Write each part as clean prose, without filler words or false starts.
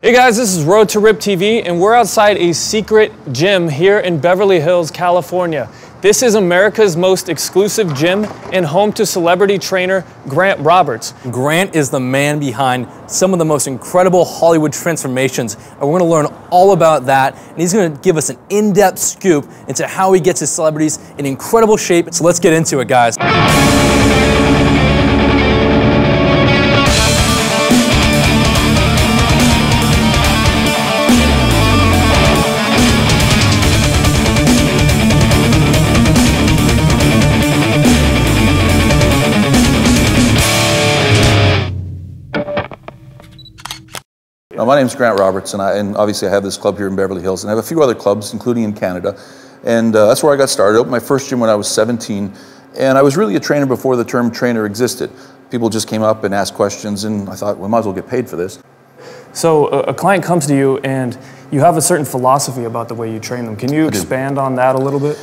Hey guys, this is Road to Ripped TV, and we're outside a secret gym here in Beverly Hills, California. This is America's most exclusive gym and home to celebrity trainer Grant Roberts. Grant is the man behind some of the most incredible Hollywood transformations, and we're going to learn all about that, and he's going to give us an in-depth scoop into how he gets his celebrities in incredible shape. So let's get into it, guys. My name's Grant Roberts, and obviously I have this club here in Beverly Hills, and I have a few other clubs, including in Canada, and that's where I got started. I opened my first gym when I was 17, and I was really a trainer before the term trainer existed. People just came up and asked questions, and I thought, well, might as well get paid for this. So a client comes to you, and you have a certain philosophy about the way you train them. Can you expand on that a little bit?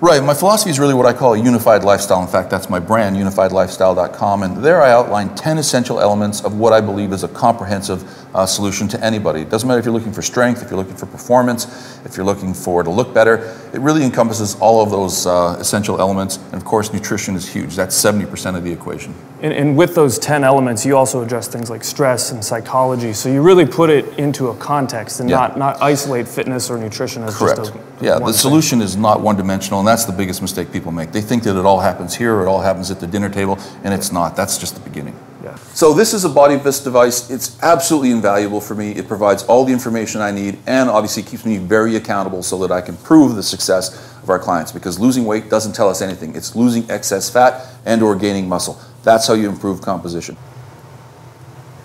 Right, my philosophy is really what I call a unified lifestyle. In fact, that's my brand, unifiedlifestyle.com, and there I outline 10 essential elements of what I believe is a comprehensive solution to anybody. It doesn't matter if you're looking for strength, if you're looking for performance, if you're looking for to look better. It really encompasses all of those essential elements, and of course nutrition is huge. That's 70% of the equation. And with those 10 elements, you also address things like stress and psychology, so you really put it into a context and not isolate fitness or nutrition as just a the solution is not one-dimensional, and that's the biggest mistake people make. They think that it all happens here, or it all happens at the dinner table, and it's not. That's just the beginning. Yeah. So this is a BodyVist device. It's absolutely invaluable for me. It provides all the information I need, and obviously keeps me very accountable so that I can prove the success of our clients, because losing weight doesn't tell us anything. It's losing excess fat and or gaining muscle. That's how you improve composition.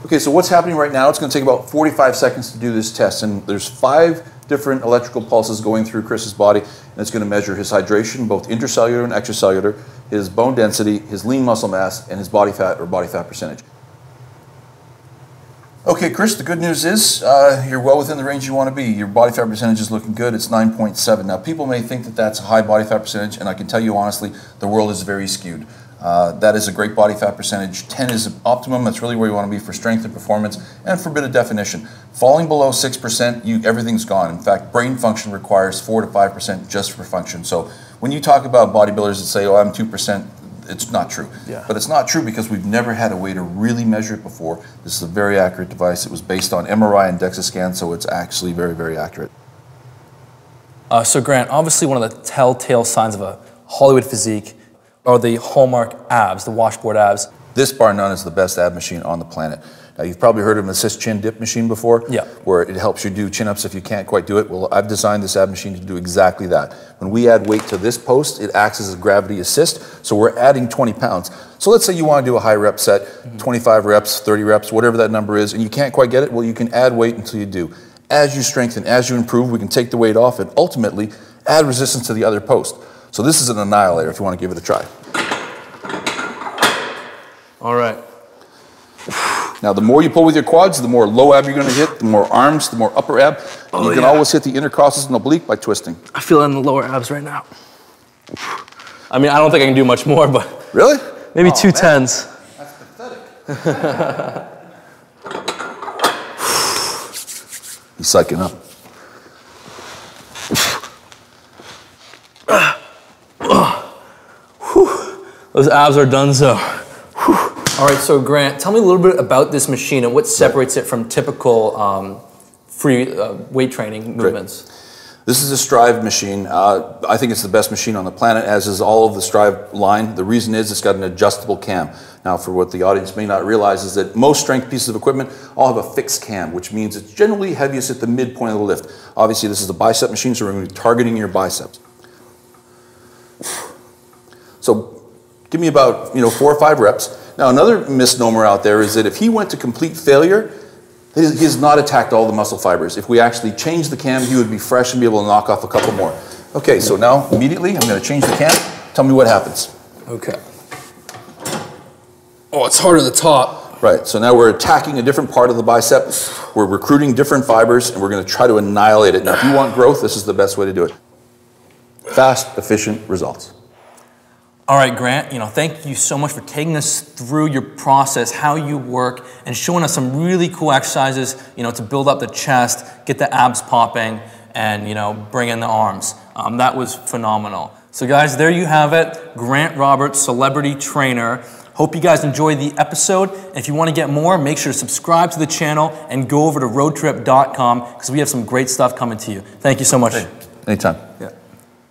Okay, so what's happening right now, it's going to take about 45 seconds to do this test, and there's 5 different electrical pulses going through Chris's body, and it's going to measure his hydration, both intracellular and extracellular, his bone density, his lean muscle mass, and his body fat or body fat percentage. Okay, Chris, the good news is you're well within the range you want to be. Your body fat percentage is looking good. It's 9.7. Now, people may think that that's a high body fat percentage, and I can tell you honestly, the world is very skewed. That is a great body fat percentage. 10 is optimum. That's really where you want to be for strength and performance and for a bit of definition. Falling below 6%, everything's gone. In fact, brain function requires 4 to 5% just for function. So when you talk about bodybuilders that say, oh, I'm 2%, it's not true. Yeah. But it's not true because we've never had a way to really measure it before. This is a very accurate device. It was based on MRI and DEXA scans, so it's actually very, very accurate. So Grant, obviously one of the telltale signs of a Hollywood physique are the hallmark abs, the washboard abs. This, bar none, is the best ab machine on the planet. Now, you've probably heard of an assist chin dip machine before, where it helps you do chin-ups if you can't quite do it. Well, I've designed this ab machine to do exactly that. When we add weight to this post, it acts as a gravity assist, so we're adding 20 pounds. So let's say you want to do a high rep set, 25 reps, 30 reps, whatever that number is, and you can't quite get it, well, you can add weight until you do. As you strengthen, as you improve, we can take the weight off and ultimately add resistance to the other post. So this is an annihilator if you want to give it a try. All right. Now, the more you pull with your quads, the more low ab you're going to hit, the more arms, the more upper ab. Oh, you can always hit the intercostals and oblique by twisting. I feel it in the lower abs right now. I mean, I don't think I can do much more, but... Really? Maybe two tens. That's pathetic. He's psyching up. Those abs are done so. Whew. All right, so Grant, tell me a little bit about this machine and what separates it from typical weight training movements. Great. This is a Strive machine. I think it's the best machine on the planet, as is all of the Strive line. The reason is it's got an adjustable cam. Now, for what the audience may not realize is that most strength pieces of equipment all have a fixed cam, which means it's generally heaviest at the midpoint of the lift. Obviously, this is the bicep machine, so we're going to be targeting your biceps. So give me about 4 or 5 reps. Now, another misnomer out there is that if he went to complete failure, he's not attacked all the muscle fibers. If we actually change the cam, he would be fresh and be able to knock off a couple more. Okay, so now immediately I'm going to change the cam. Tell me what happens. Okay. Oh, it's hard at the top. Right, so now we're attacking a different part of the bicep. We're recruiting different fibers, and we're going to try to annihilate it. Now, if you want growth, this is the best way to do it. Fast, efficient results. All right, Grant, thank you so much for taking us through your process, how you work, and showing us some really cool exercises, to build up the chest, get the abs popping, and, bring in the arms. That was phenomenal. So guys, there you have it, Grant Roberts, celebrity trainer. Hope you guys enjoyed the episode. And if you want to get more, make sure to subscribe to the channel and go over to roadtoripped.com because we have some great stuff coming to you. Thank you so much. Anytime. Yeah.